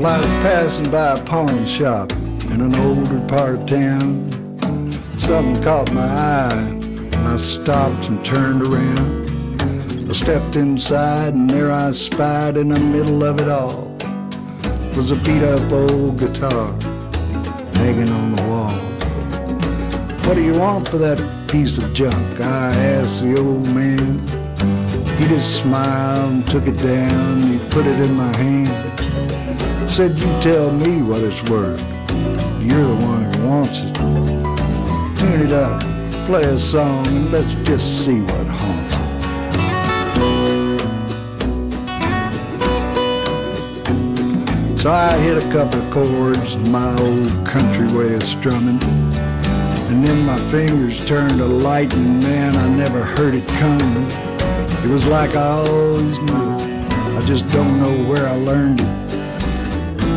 Well, I was passing by a pawn shop in an older part of town. Something caught my eye, and I stopped and turned around. I stepped inside, and there I spied in the middle of it all was a beat-up old guitar hanging on the wall. "What do you want for that piece of junk?" I asked the old man. He just smiled and took it down, he put it in my hand. Said, "You tell me what it's worth, you're the one who wants it. Tune it up, play a song, and let's just see what haunts it." So I hit a couple of chords in my old country way of strumming, and then my fingers turned to lightning, man, I never heard it coming. It was like I always knew, I just don't know where I learned it.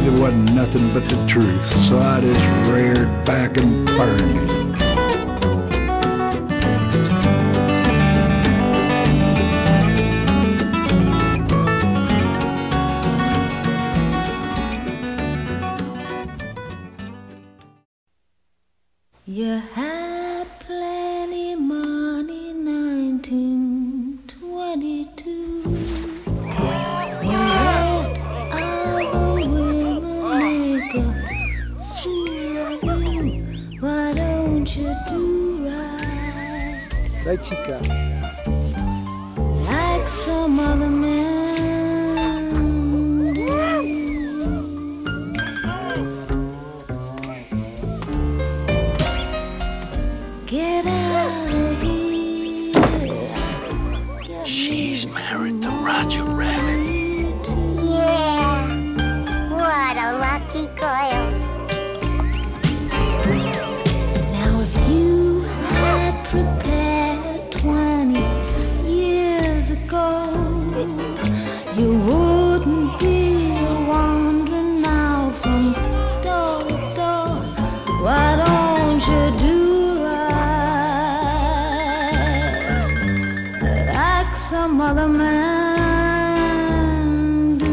It wasn't nothing but the truth, so I just reared back and burned it. You had plenty money, 1922. You let other women make a fool of you. Why don't you do right? La chica. Like some other men do. Get out of here. She's married to Roger Rabbit. Yeah. What a lucky girl. Now if you had prepared 20 years ago, you wouldn't be wandering now from door to door. Why don't you do some other man do?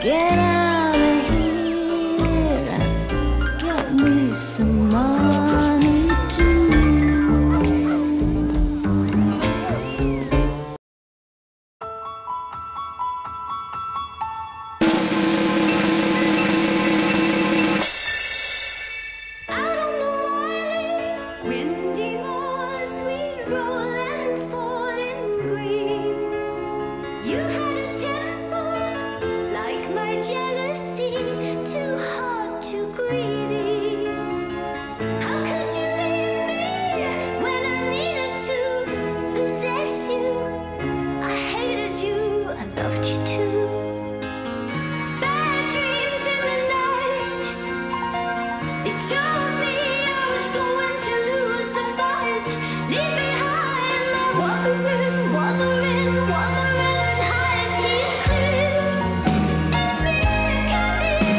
Get out of here, get me some money too. Windy moors, we roll and fall in green. You had a temper like my jealousy, too hot, too greedy. How could you leave me when I needed to possess you? I hated you, I loved you too. Bad dreams in the night, they told me I was going to lose. Leave me high in the wuthering, wuthering, wuthering heights. He's clear. It's me, Kathy. I've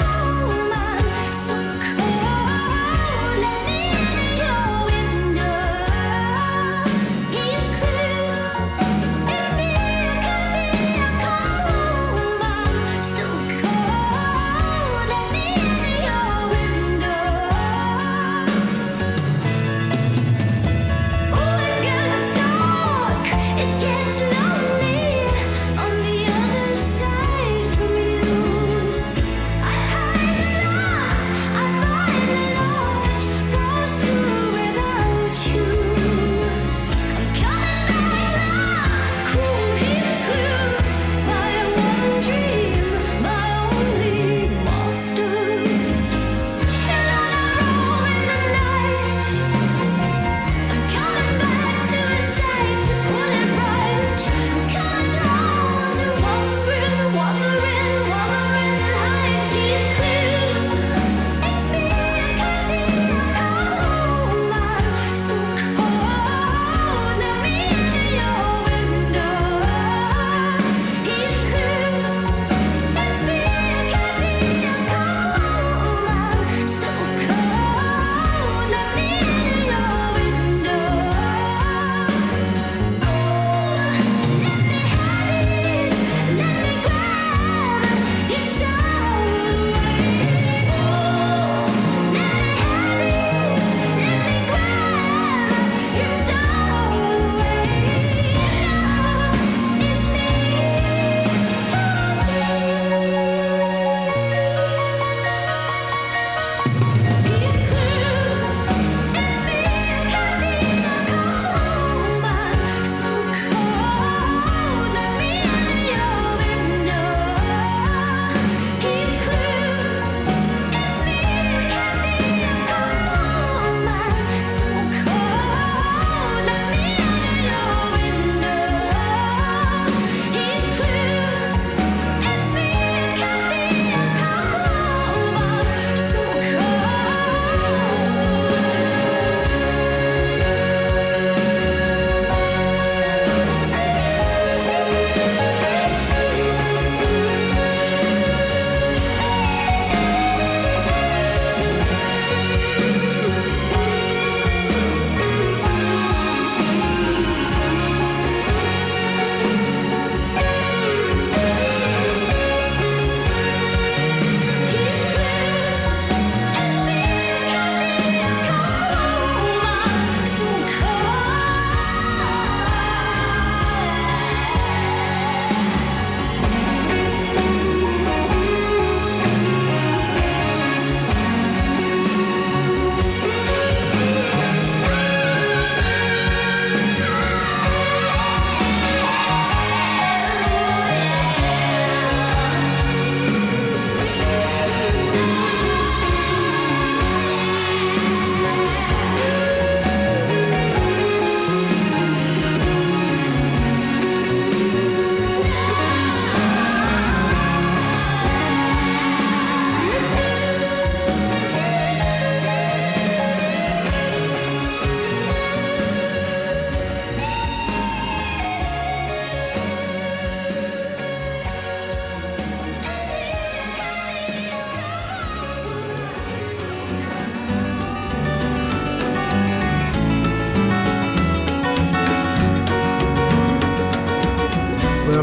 come home. I'm so cold. Let me in your window. He's clear. It's me, Kathy. I've come home. I'm so cold. Let me in your window. Let's go!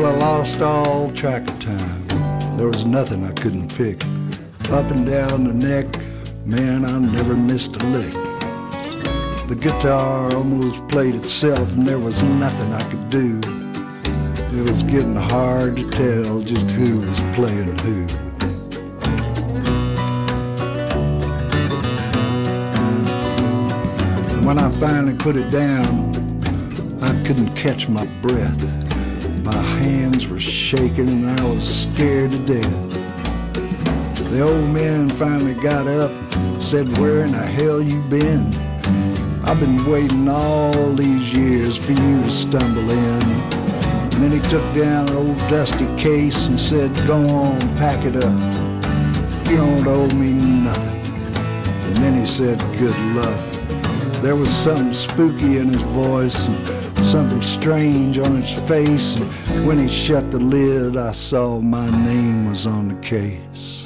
I lost all track of time. There was nothing I couldn't pick. Up and down the neck, man, I never missed a lick. The guitar almost played itself and there was nothing I could do. It was getting hard to tell just who was playing who. When I finally put it down, I couldn't catch my breath. My hands were shaking and I was scared to death. The old man finally got up and said, "Where in the hell you been? I've been waiting all these years for you to stumble in." And then he took down an old dusty case and said, "Go on, pack it up. You don't owe me nothing." And then he said, "Good luck." There was something spooky in his voice and something strange on his face. And when he shut the lid, I saw my name was on the case.